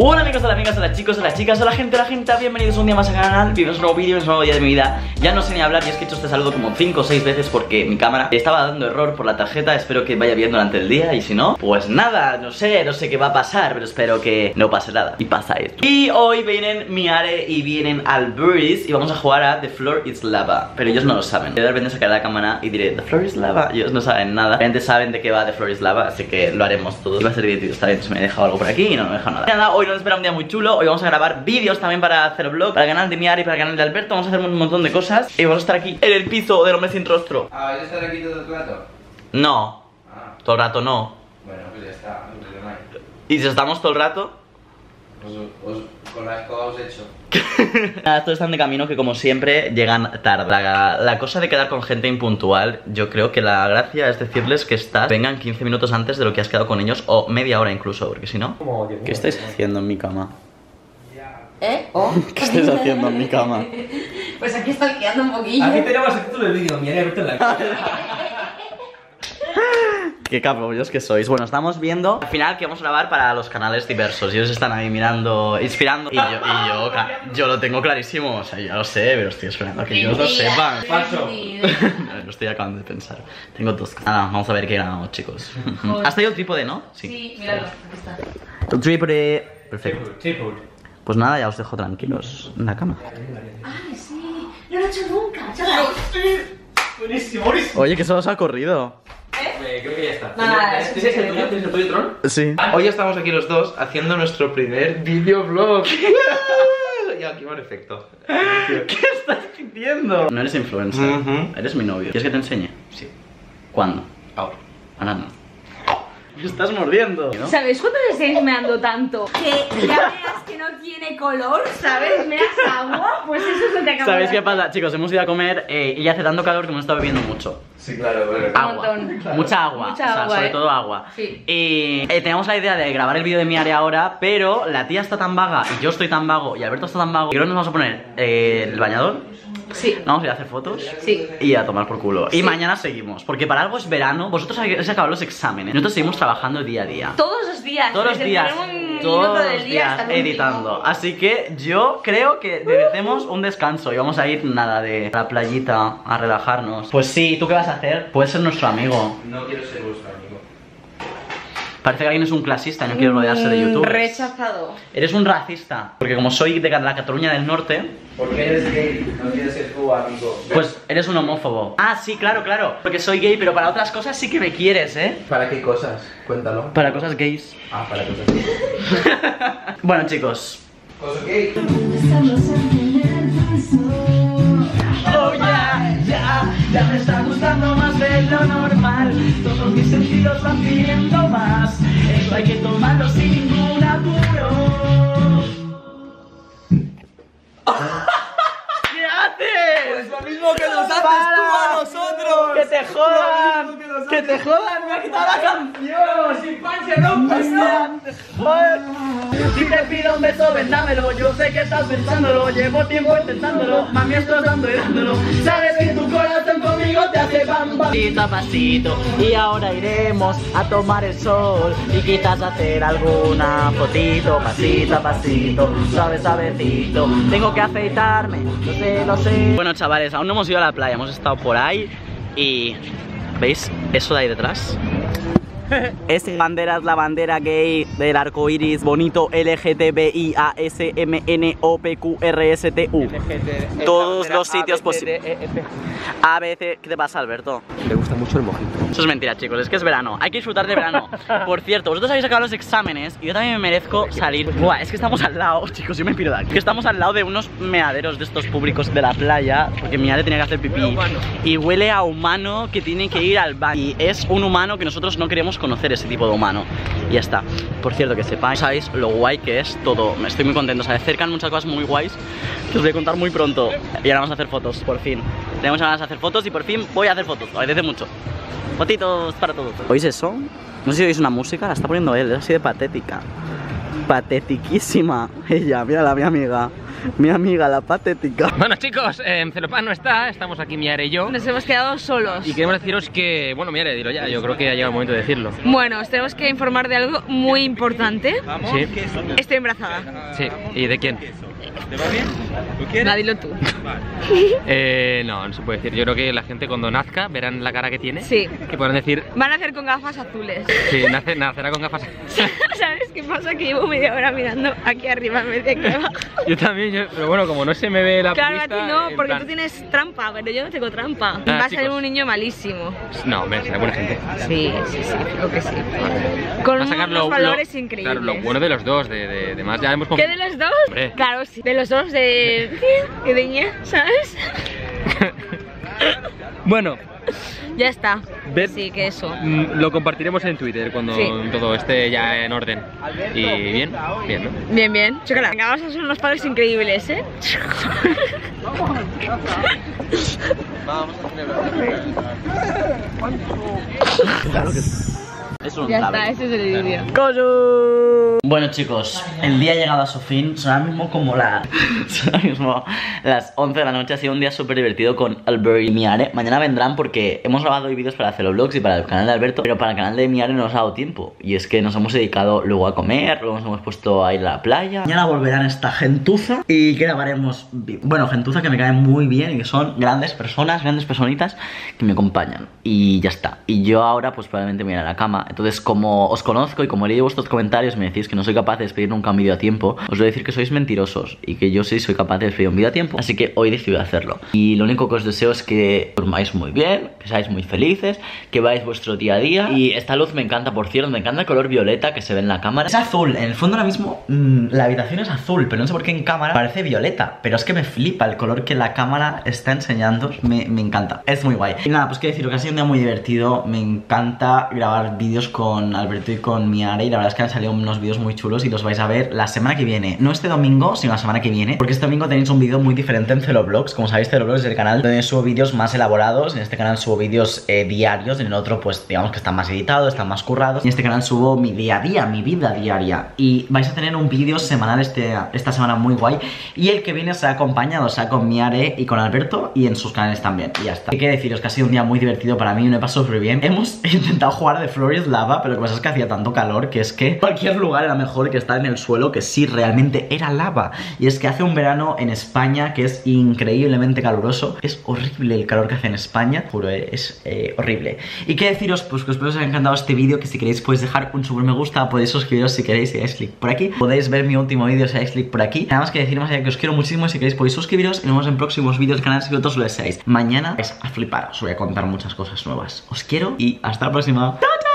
Hola amigos, hola amigas, hola chicos, hola chicas, hola gente, bienvenidos un día más al canal, bienvenidos a un nuevo vídeo, es un nuevo día de mi vida. Ya no sé ni hablar y es que he hecho este saludo como 5 o 6 veces porque mi cámara estaba dando error por la tarjeta. Espero que vaya bien durante el día y si no, pues nada, no sé qué va a pasar, pero espero que no pase nada. Y pasa esto. Y hoy vienen Miare y vienen Alberto y vamos a jugar a The Floor is Lava, pero ellos no lo saben. De repente sacaré la cámara y diré The Floor is Lava, ellos no saben nada. Realmente saben de qué va The Floor is Lava, así que lo haremos todos y va a ser divertido. Está bien, se me ha dejado algo por aquí y no me deja nada. Hoy nos espera un día muy chulo. Hoy vamos a grabar vídeos también para CeloVlogs, para el canal de Miare y para el canal de Alberto. Vamos a hacer un montón de cosas y vamos a estar aquí en el piso del hombre sin rostro. ¿Vas a estar aquí todo el rato? No, todo el rato no. Bueno, pues ya está, no hay problema. ¿Y si estamos todo el rato? Con la escoba os he hecho. Nada, todos están de camino, que como siempre llegan tarde. La cosa de quedar con gente impuntual, yo creo que la gracia es decirles que vengan 15 minutos antes de lo que has quedado con ellos, o media hora incluso, porque si no... ¿Qué estáis haciendo en mi cama? ¿Eh? Oh. ¿Qué estáis haciendo en mi cama? Pues aquí stalkeando un poquillo. Aquí tenemos el título del vídeo, Miare Alberto en la cama. Qué cabrullos que sois. Bueno, estamos viendo al final que vamos a grabar para los canales diversos. Ellos están ahí mirando, inspirando. Y yo lo tengo clarísimo. O sea, ya lo sé, pero estoy esperando a que ellos lo sepan. Paso. Lo estoy acabando de pensar. Tengo dos. Nada, vamos a ver qué grabamos, chicos. ¿Has traído el trípode, no? Sí, sí, míralo. El trípode. Perfecto. Pues nada, ya os dejo tranquilos en la cama. Ay, sí. No lo he hecho nunca. Buenísimo, buenísimo. Oye, que solo os ha corrido. Creo que ya está. ¿Tienes el tuyo? ¿Tienes el tuyo, Tron? Sí. Hoy estamos aquí los dos haciendo nuestro primer videoblog. Ya, aquí va el efecto. ¿Qué estás diciendo? No eres influencer, eres mi novio. ¿Quieres que te enseñe? Sí. ¿Cuándo? Ahora. Ahora no. Me estás mordiendo, ¿no? ¿Sabes cuánto me estáis meando tanto? Que ya veas que no tiene color, ¿sabes? ¿Meas agua? Pues eso es lo que acabo. ¿Sabéis qué pasa? Chicos, hemos ido a comer y hace tanto calor que hemos estado bebiendo mucho. Sí, claro, bueno. Agua. Mucha agua. Mucha agua, o sea, sobre todo agua. Sí. Y teníamos la idea de grabar el vídeo de Miare ahora, pero la tía está tan vaga y yo estoy tan vago y Alberto está tan vago. Y creo que nos vamos a poner el bañador. Sí. Vamos a ir a hacer fotos. Sí. Y a tomar por culo. Sí. Y mañana seguimos, porque para algo es verano. Vosotros habéis acabado los exámenes. Nosotros seguimos trabajando día a día. Todos los días. Todos los días. Todos los días editando. Así que yo creo que merecemos un descanso y vamos a ir nada de la playita a relajarnos. Pues sí, ¿tú qué vas a hacer? Puedes ser nuestro amigo. No quiero ser vuestro amigo. Parece que alguien es un clasista y no quiere rodearse de YouTube. Rechazado. Eres un racista. Porque como soy de la Cataluña del Norte... ¿Por qué eres gay? No quieres ser tú, amigo. Pues eres un homófobo. Ah, sí, claro, claro. Porque soy gay, pero para otras cosas sí que me quieres, ¿eh? ¿Para qué cosas? Cuéntalo. Para cosas gays. Ah, para cosas gays. Bueno, chicos. ¿Cosas gays? Oh, ya me está gustando más de lo normal. Todos mis sentidos van pidiendo más. Esto hay que tomarlo sin ningún apuro. ¿Qué haces? Pues lo mismo que nos haces tú a nosotros. ¡Que te jodan! ¡Que te jodan! ¡Me ha quitado la canción! ¡Sin pan se rompe, no! Si te pido un beso, vendámelo. Yo sé que estás pensándolo, llevo tiempo intentándolo. Mami, estoy dando y dándolo. Sabes que tu corazón conmigo te hace bamba. Pasito a pasito, y ahora iremos a tomar el sol. Y quizás hacer alguna fotito. Pasito a pasito, suave suavecito. Tengo que afeitarme, lo sé, lo sé. Bueno, chavales, aún no hemos ido a la playa. Hemos estado por ahí y... ¿veis eso de ahí detrás? Esa bandera es la bandera gay del arco iris bonito LGTBIASMNOPQRSTU. Todos los sitios posibles. A veces, ¿qué te pasa, Alberto? Le gusta mucho el mojito. Eso es mentira, chicos, es que es verano. Hay que disfrutar de verano. Por cierto, vosotros habéis acabado los exámenes y yo también me merezco salir. Buah, es que estamos al lado, chicos, yo me piro de aquí. Que estamos al lado de unos meaderos de estos públicos de la playa, porque mi madre tenía que hacer pipí. Y huele a humano que tiene que ir al baño. Y es un humano que nosotros no queremos conocer, ese tipo de humano. Y ya está. Por cierto, que sepáis, sabéis lo guay que es todo. Me estoy muy contento. Se acercan muchas cosas muy guays que os voy a contar muy pronto. Y ahora vamos a hacer fotos, por fin. Tenemos ganas de hacer fotos y por fin voy a hacer fotos. Lo agradece mucho. Fotitos para todos. ¿Oís eso? No sé si oís una música, la está poniendo él. Es así de patética. Patetiquísima. Ella, mira la mi amiga. mi amiga la patética. Bueno chicos, Celopan no está, estamos aquí Miare y yo. Nos hemos quedado solos. Y queremos deciros que, bueno Miare, dilo ya, yo creo que ya llega el momento de decirlo. Bueno, os tenemos que informar de algo muy importante. Sí. Estoy embarazada. Sí, ¿y de quién? ¿Te va bien? ¿Lo quieres? Va, dilo tú. No, no se puede decir. Yo creo que la gente cuando nazca verán la cara que tiene. Sí. Que podrán decir... Van a nacer con gafas azules. Sí, nacerá con gafas azules. ¿Sabes qué pasa? Que llevo media hora mirando aquí arriba en vez de aquí abajo. Yo también, pero bueno, como no se me ve la pista... Claro, a ti no, porque tú tienes trampa, pero yo no tengo trampa. Nada, va a salir un niño malísimo. No, me sale buena gente. Sí, sí, sí, creo que sí. Vale. Con unos valores increíbles. Claro, lo bueno de los dos, de más ya hemos... ¿Qué de los dos? Hombre. Claro, sí. De los dos, de ñe, ¿sabes? Bueno, ya está. Sí, que eso. Lo compartiremos en Twitter cuando sí, todo esté ya en orden. Y bien, bien, ¿no? Bien, bien. Chocala, venga, vamos a ser unos padres increíbles, ¿eh? Vamos a celebrar. Ya está, ese es el vídeo. Bueno chicos, el día ha llegado a su fin. Son ahora mismo como las 11 de la noche. Ha sido un día súper divertido con Alberto y Miare. Mañana vendrán porque hemos grabado hoy vídeos para CeloVlogs y para el canal de Alberto, pero para el canal de Miare no nos ha dado tiempo. Y es que nos hemos dedicado luego a comer, luego nos hemos puesto a ir a la playa. Mañana volverán esta gentuza y grabaremos. Bueno, gentuza que me cae muy bien y que son grandes personas, grandes personitas que me acompañan. Y ya está. Y yo ahora pues probablemente me iré a la cama. Entonces, como os conozco y como leí vuestros comentarios, me decís que no soy capaz de despedir nunca un vídeo a tiempo. Os voy a decir que sois mentirosos y que yo sí soy capaz de despedir un vídeo a tiempo. Así que hoy decidí hacerlo. Y lo único que os deseo es que durmáis muy bien, que seáis muy felices, que veáis vuestro día a día. Y esta luz me encanta, por cierto, me encanta el color violeta que se ve en la cámara. Es azul, en el fondo ahora mismo la habitación es azul, pero no sé por qué en cámara parece violeta. Pero es que me flipa el color que la cámara está enseñando, me encanta, es muy guay. Y nada, pues que deciros que ha sido un día muy divertido, me encanta grabar vídeos con Alberto y con Miare, y la verdad es que han salido unos vídeos muy chulos y los vais a ver la semana que viene, no este domingo, sino la semana que viene, porque este domingo tenéis un vídeo muy diferente en CeloVlogs. Como sabéis, CeloVlogs es el canal donde subo vídeos más elaborados. En este canal subo vídeos diarios, en el otro pues digamos que están más editados, están más currados, y en este canal subo mi día a día, mi vida diaria, y vais a tener un vídeo semanal esta semana muy guay, y el que viene será acompañado, o sea, con Miare y con Alberto y en sus canales también, y ya está. Hay que deciros que ha sido un día muy divertido para mí, me pasó súper bien. Hemos intentado jugar The Floor is Lava, pero lo que pasa es que hacía tanto calor que es que cualquier lugar era mejor que estar en el suelo, que sí realmente era lava. Y es que hace un verano en España que es increíblemente caluroso. Es horrible el calor que hace en España, juro, es horrible. Y qué deciros, pues que espero os haya encantado este vídeo, que si queréis podéis dejar un super me gusta, podéis suscribiros si queréis, si dais clic por aquí. Podéis ver mi último vídeo si dais clic por aquí. Nada más que decir más allá que os quiero muchísimo, si queréis podéis suscribiros y nos vemos en próximos vídeos del canal si vosotros lo deseáis. Mañana vais a flipar, os voy a contar muchas cosas nuevas. Os quiero y hasta la próxima. ¡Chao, chao!